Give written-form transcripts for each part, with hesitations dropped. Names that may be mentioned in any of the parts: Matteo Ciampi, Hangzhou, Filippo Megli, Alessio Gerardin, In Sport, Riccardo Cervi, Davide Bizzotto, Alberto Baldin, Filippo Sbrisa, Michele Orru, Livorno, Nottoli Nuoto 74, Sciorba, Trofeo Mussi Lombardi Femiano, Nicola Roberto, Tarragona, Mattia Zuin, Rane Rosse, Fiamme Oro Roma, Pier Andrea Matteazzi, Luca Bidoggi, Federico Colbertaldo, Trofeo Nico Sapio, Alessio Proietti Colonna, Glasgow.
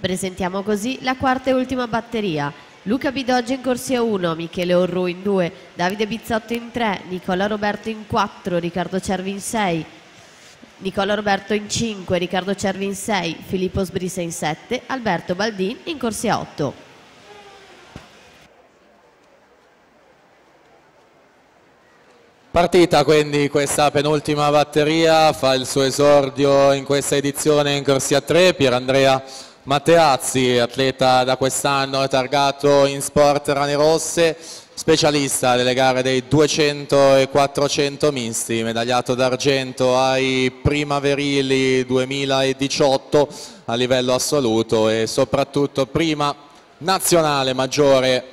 Presentiamo così la quarta e ultima batteria. Luca Bidoggi in corsia 1, Michele Orru in 2, Davide Bizzotto in 3, Nicola Roberto in 4, Riccardo Cervi in 6, Nicola Roberto in 5, Riccardo Cervi in 6, Filippo Sbrisa in 7, Alberto Baldin in corsia 8. Partita quindi questa penultima batteria, fa il suo esordio in questa edizione in corsia 3 Pier Andrea Matteazzi, atleta da quest'anno targato In Sport Rane Rosse, specialista delle gare dei 200 e 400 misti, medagliato d'argento ai primaverili 2018 a livello assoluto e soprattutto prima nazionale maggiore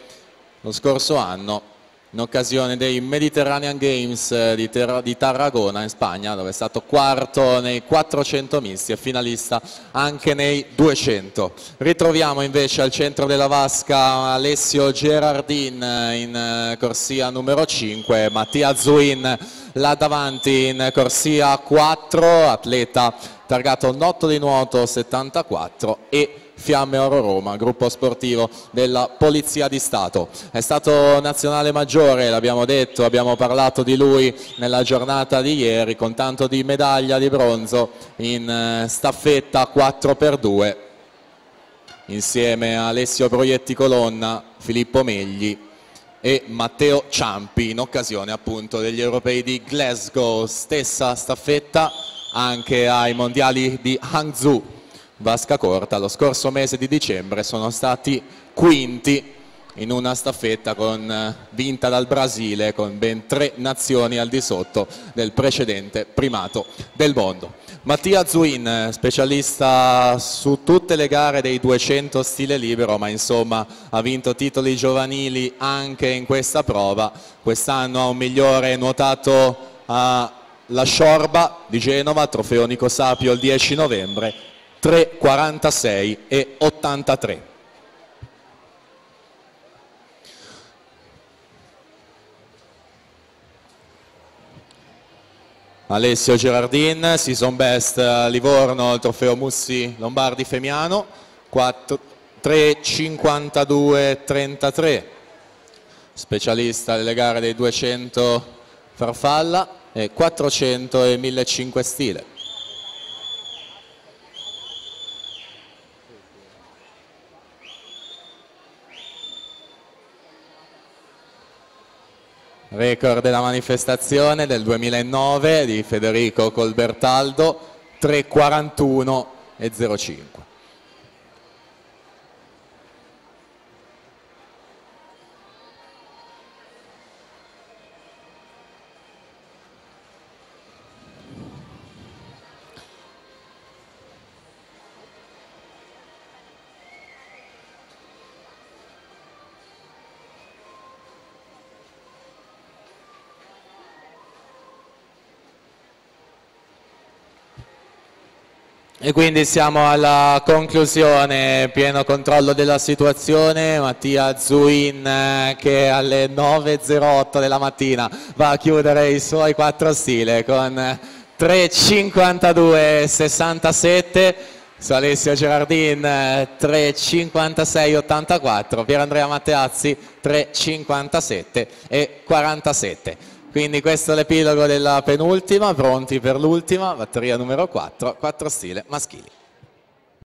lo scorso anno, in occasione dei Mediterranean Games di Tarragona in Spagna, dove è stato quarto nei 400 misti e finalista anche nei 200. Ritroviamo invece al centro della vasca Alessio Gerardin in corsia numero 5, Mattia Zuin là davanti in corsia 4, atleta targato Nottoli Nuoto 74 e Fiamme Oro Roma, gruppo sportivo della Polizia di Stato. È stato nazionale maggiore, l'abbiamo detto, abbiamo parlato di lui nella giornata di ieri, con tanto di medaglia di bronzo in staffetta 4x2 insieme a Alessio Proietti Colonna, Filippo Megli e Matteo Ciampi in occasione appunto degli europei di Glasgow, stessa staffetta anche ai mondiali di Hangzhou. Vasca corta, lo scorso mese di dicembre sono stati quinti in una staffetta vinta dal Brasile con ben 3 nazioni al di sotto del precedente primato del mondo. Mattia Zuin, specialista su tutte le gare dei 200 stile libero, ma insomma ha vinto titoli giovanili anche in questa prova. Quest'anno ha un migliore nuotato alla Sciorba di Genova, trofeo Nico Sapio il 10 novembre. 3,46 e 83. Alessio Gerardin, season best Livorno, il trofeo Mussi Lombardi Femiano, 3,52,33, specialista delle gare dei 200 farfalla e 400 e 1500 stile. Record della manifestazione del 2009 di Federico Colbertaldo, 3,41 e 0,5. E quindi siamo alla conclusione, pieno controllo della situazione, Mattia Zuin che alle 9.08 della mattina va a chiudere i suoi 4 stile con 3.52.67, su Alessio Gerardin 3.56.84, Pier Andrea Matteazzi 3.57.47. Quindi questo è l'epilogo della penultima, pronti per l'ultima, batteria numero 4, 4 stile maschili.